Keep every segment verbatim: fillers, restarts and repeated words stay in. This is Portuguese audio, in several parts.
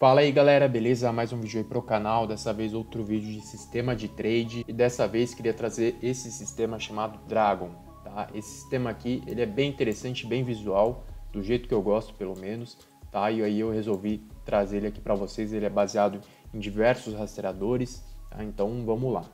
Fala aí galera, beleza? Mais um vídeo aí pro canal, dessa vez outro vídeo de sistema de trade e dessa vez queria trazer esse sistema chamado Dragon, tá? Esse sistema aqui, ele é bem interessante, bem visual, do jeito que eu gosto pelo menos, tá? E aí eu resolvi trazer ele aqui para vocês, ele é baseado em diversos rastreadores, tá? Então vamos lá.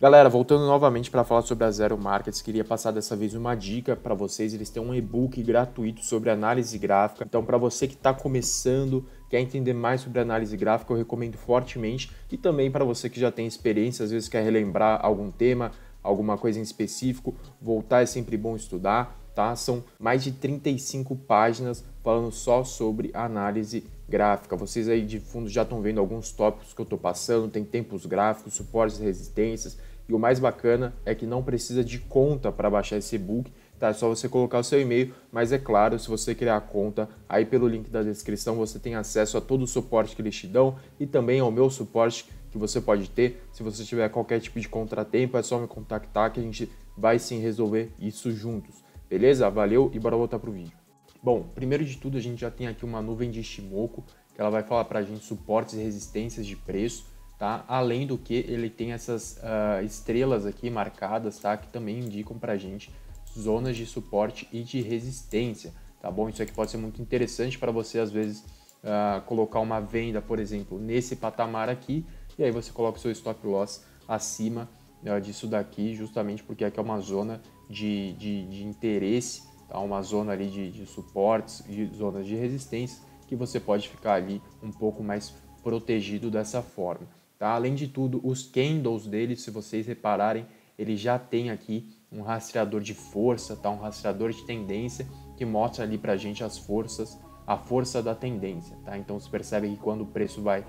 Galera, voltando novamente para falar sobre a Zero Markets, queria passar dessa vez uma dica para vocês. Eles têm um e-book gratuito sobre análise gráfica. Então, para você que está começando, quer entender mais sobre análise gráfica, eu recomendo fortemente. E também para você que já tem experiência, às vezes quer relembrar algum tema, alguma coisa em específico, voltar é sempre bom estudar, tá? São mais de trinta e cinco páginas falando só sobre análise gráfica. Vocês aí de fundo já estão vendo alguns tópicos que eu estou passando, tem tempos gráficos, suportes e resistências. E o mais bacana é que não precisa de conta para baixar esse e-book, tá? É só você colocar o seu e-mail, mas é claro, se você criar a conta, aí pelo link da descrição você tem acesso a todo o suporte que eles te dão e também ao meu suporte que você pode ter. Se você tiver qualquer tipo de contratempo, é só me contactar que a gente vai sim resolver isso juntos. Beleza? Valeu e bora voltar pro vídeo. Bom, primeiro de tudo a gente já tem aqui uma nuvem de Ichimoku, que ela vai falar pra gente suportes e resistências de preço. Tá? Além do que, ele tem essas uh, estrelas aqui marcadas, tá? Que também indicam pra gente zonas de suporte e de resistência, tá bom? Isso aqui pode ser muito interessante para você, às vezes, uh, colocar uma venda, por exemplo, nesse patamar aqui, e aí você coloca o seu stop loss acima uh, disso daqui, justamente porque aqui é uma zona de, de, de interesse, tá? Uma zona ali de, de suportes e zonas de resistência, que você pode ficar ali um pouco mais protegido dessa forma. Tá? Além de tudo, os candles dele, se vocês repararem, ele já tem aqui um rastreador de força, tá? Um rastreador de tendência que mostra ali pra gente as forças, a força da tendência. Tá? Então você percebe que quando o preço vai,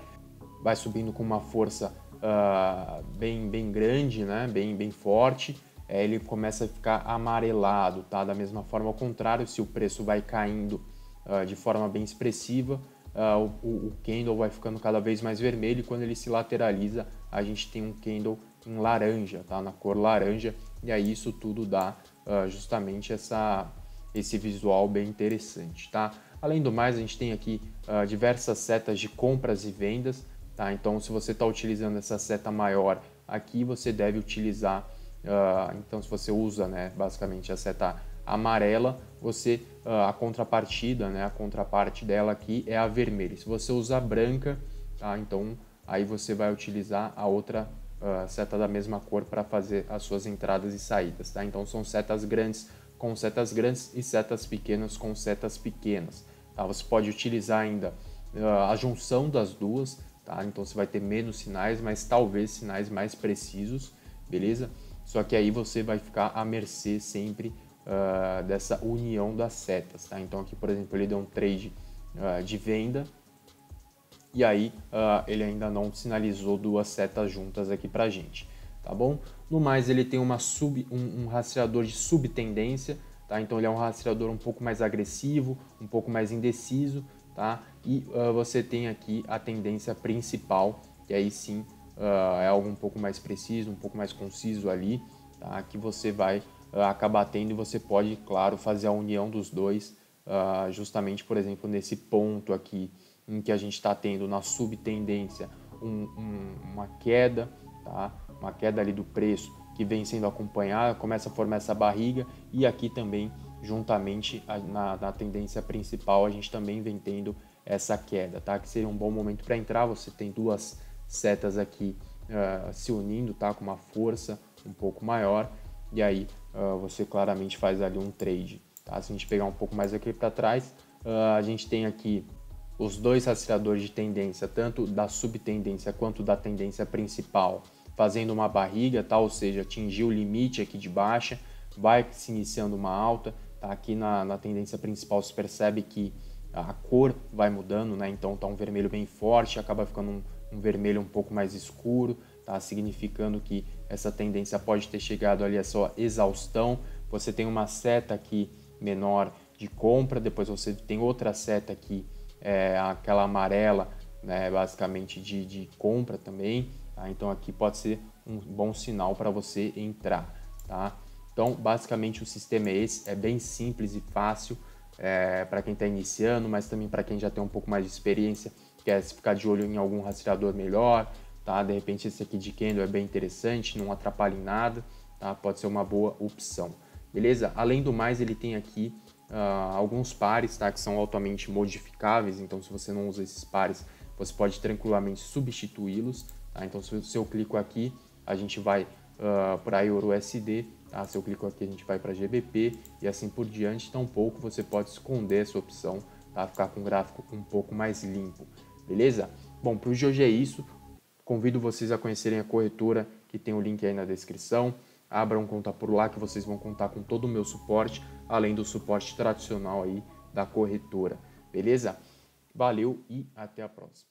vai subindo com uma força uh, bem, bem grande, né? bem, bem forte, é, ele começa a ficar amarelado. Tá? Da mesma forma, ao contrário, se o preço vai caindo uh, de forma bem expressiva, Uh, o, o candle vai ficando cada vez mais vermelho e quando ele se lateraliza a gente tem um candle em laranja, tá? Na cor laranja, e aí isso tudo dá uh, justamente essa, esse visual bem interessante, tá? Além do mais, a gente tem aqui uh, diversas setas de compras e vendas, tá? Então se você está utilizando essa seta maior aqui, você deve utilizar, uh, então se você usa, né, basicamente a seta amarela, você a contrapartida, né, a contraparte dela aqui é a vermelha. Se você usar branca, tá, então aí você vai utilizar a outra uh, seta da mesma cor para fazer as suas entradas e saídas, tá? Então são setas grandes com setas grandes e setas pequenas com setas pequenas, tá? Você pode utilizar ainda uh, a junção das duas, tá? Então você vai ter menos sinais, mas talvez sinais mais precisos, beleza? Só que aí você vai ficar à mercê sempre Uh, dessa união das setas, tá? Então aqui, por exemplo, ele deu um trade uh, de venda e aí uh, ele ainda não sinalizou duas setas juntas aqui pra gente, tá bom? No mais, ele tem uma sub, um, um rastreador de subtendência, tá? Então ele é um rastreador um pouco mais agressivo, um pouco mais indeciso, tá? E uh, você tem aqui a tendência principal, que aí sim uh, é algo um pouco mais preciso, um pouco mais conciso ali, tá? Que você vai acaba tendo e você pode, claro, fazer a união dos dois, uh, justamente, por exemplo, nesse ponto aqui em que a gente está tendo na subtendência um, um, uma queda, tá? Uma queda ali do preço que vem sendo acompanhada, começa a formar essa barriga e aqui também, juntamente a, na, na tendência principal, a gente também vem tendo essa queda, tá? Que seria um bom momento para entrar. Você tem duas setas aqui uh, se unindo, tá? Com uma força um pouco maior. E aí uh, você claramente faz ali um trade, tá? Se a gente pegar um pouco mais aqui para trás, uh, a gente tem aqui os dois rastreadores de tendência, tanto da subtendência quanto da tendência principal, fazendo uma barriga, tá? Ou seja, atingiu o limite aqui de baixa, vai se iniciando uma alta, tá? Aqui na, na tendência principal se percebe que a cor vai mudando, né? Então tá um vermelho bem forte, acaba ficando um, um vermelho um pouco mais escuro, tá? Significando que essa tendência pode ter chegado ali a sua exaustão. Você tem uma seta aqui menor de compra, depois você tem outra seta aqui, é, aquela amarela, né, basicamente de, de compra também, tá? Então aqui pode ser um bom sinal para você entrar, tá? Então basicamente o sistema é esse, é bem simples e fácil, é, para quem está iniciando, mas também para quem já tem um pouco mais de experiência quer se ficar de olho em algum rastreador melhor, tá? De repente esse aqui de candle é bem interessante, não atrapalha em nada, tá? Pode ser uma boa opção, beleza? Além do mais, ele tem aqui uh, alguns pares, tá? Que são altamente modificáveis, então se você não usa esses pares, você pode tranquilamente substituí-los, tá? Então se eu, se eu clico aqui, a gente vai uh, para eurusd, tá? Se eu clico aqui, a gente vai para G B P e assim por diante. Tampouco você pode esconder essa opção, tá? Ficar com o gráfico um pouco mais limpo, beleza? Bom, para o hoje é isso. Convido vocês a conhecerem a corretora, que tem o link aí na descrição. Abram conta por lá, que vocês vão contar com todo o meu suporte, além do suporte tradicional aí da corretora, beleza? Valeu e até a próxima.